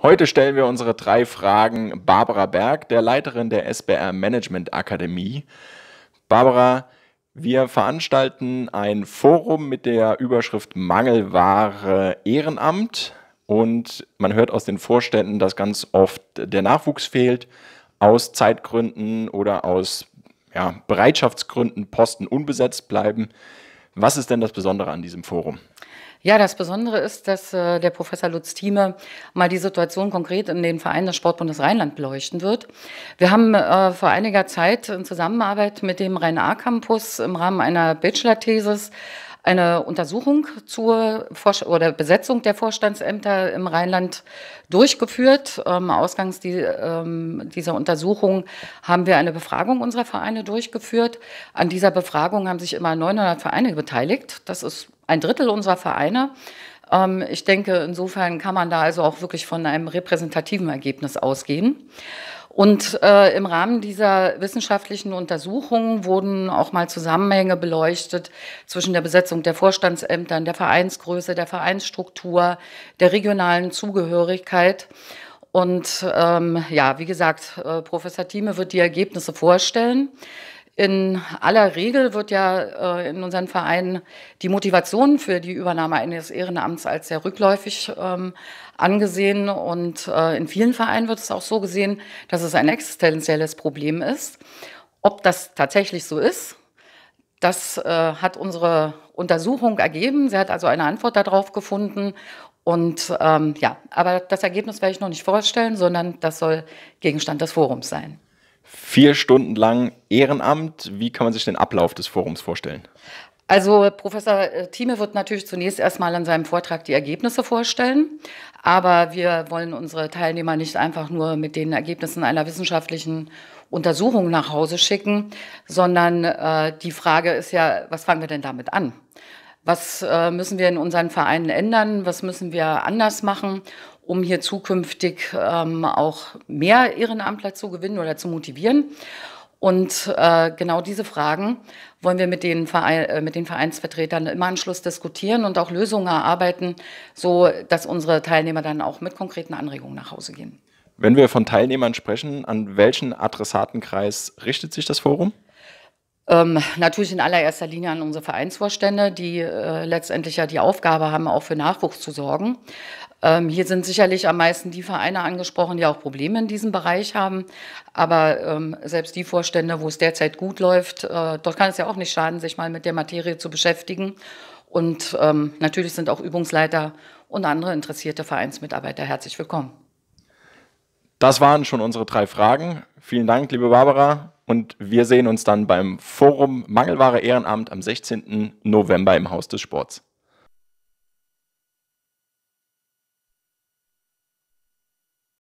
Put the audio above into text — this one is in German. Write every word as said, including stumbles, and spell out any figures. Heute stellen wir unsere drei Fragen Barbara Berg, der Leiterin der S B R Management Akademie. Barbara, wir veranstalten ein Forum mit der Überschrift Mangelware Ehrenamt und man hört aus den Vorständen, dass ganz oft der Nachwuchs fehlt, aus Zeitgründen oder aus ja, Bereitschaftsgründen Posten unbesetzt bleiben. Was ist denn das Besondere an diesem Forum? Ja, das Besondere ist, dass äh, der Professor Lutz Thieme mal die Situation konkret in den Vereinen des Sportbundes Rheinland beleuchten wird. Wir haben äh, vor einiger Zeit in Zusammenarbeit mit dem Rhein-A-Campus im Rahmen einer Bachelor-Thesis eine Untersuchung zur Vor- oder Besetzung der Vorstandsämter im Rheinland durchgeführt. Ähm, ausgangs die, ähm, dieser Untersuchung haben wir eine Befragung unserer Vereine durchgeführt. An dieser Befragung haben sich immer neunhundert Vereine beteiligt. Das ist ein Drittel unserer Vereine. Ähm, ich denke, insofern kann man da also auch wirklich von einem repräsentativen Ergebnis ausgehen. Und äh, im Rahmen dieser wissenschaftlichen Untersuchung wurden auch mal Zusammenhänge beleuchtet zwischen der Besetzung der Vorstandsämter, der Vereinsgröße, der Vereinsstruktur, der regionalen Zugehörigkeit. Und ähm, ja, wie gesagt, äh, Professor Thieme wird die Ergebnisse vorstellen. In aller Regel wird ja äh, in unseren Vereinen die Motivation für die Übernahme eines Ehrenamts als sehr rückläufig ähm, angesehen und äh, in vielen Vereinen wird es auch so gesehen, dass es ein existenzielles Problem ist. Ob das tatsächlich so ist, das äh, hat unsere Untersuchung ergeben. Sie hat also eine Antwort darauf gefunden und ähm, ja, aber das Ergebnis werde ich noch nicht vorstellen, sondern das soll Gegenstand des Forums sein. Vier Stunden lang Ehrenamt. Wie kann man sich den Ablauf des Forums vorstellen? Also Professor Thieme wird natürlich zunächst erstmal an seinem Vortrag die Ergebnisse vorstellen, aber wir wollen unsere Teilnehmer nicht einfach nur mit den Ergebnissen einer wissenschaftlichen Untersuchung nach Hause schicken, sondern äh, die Frage ist ja, was fangen wir denn damit an? Was äh, müssen wir in unseren Vereinen ändern? Was müssen wir anders machen, um hier zukünftig ähm, auch mehr Ehrenamtler zu gewinnen oder zu motivieren? Und äh, genau diese Fragen wollen wir mit den, Verein, äh, mit den Vereinsvertretern im Anschluss diskutieren und auch Lösungen erarbeiten, so dass unsere Teilnehmer dann auch mit konkreten Anregungen nach Hause gehen. Wenn wir von Teilnehmern sprechen, an welchen Adressatenkreis richtet sich das Forum? Ähm, natürlich in allererster Linie an unsere Vereinsvorstände, die äh, letztendlich ja die Aufgabe haben, auch für Nachwuchs zu sorgen. Ähm, hier sind sicherlich am meisten die Vereine angesprochen, die auch Probleme in diesem Bereich haben. Aber ähm, selbst die Vorstände, wo es derzeit gut läuft, äh, dort kann es ja auch nicht schaden, sich mal mit der Materie zu beschäftigen. Und ähm, natürlich sind auch Übungsleiter und andere interessierte Vereinsmitarbeiter herzlich willkommen. Das waren schon unsere drei Fragen. Vielen Dank, liebe Barbara. Und wir sehen uns dann beim Forum Mangelware Ehrenamt am sechzehnten November im Haus des Sports.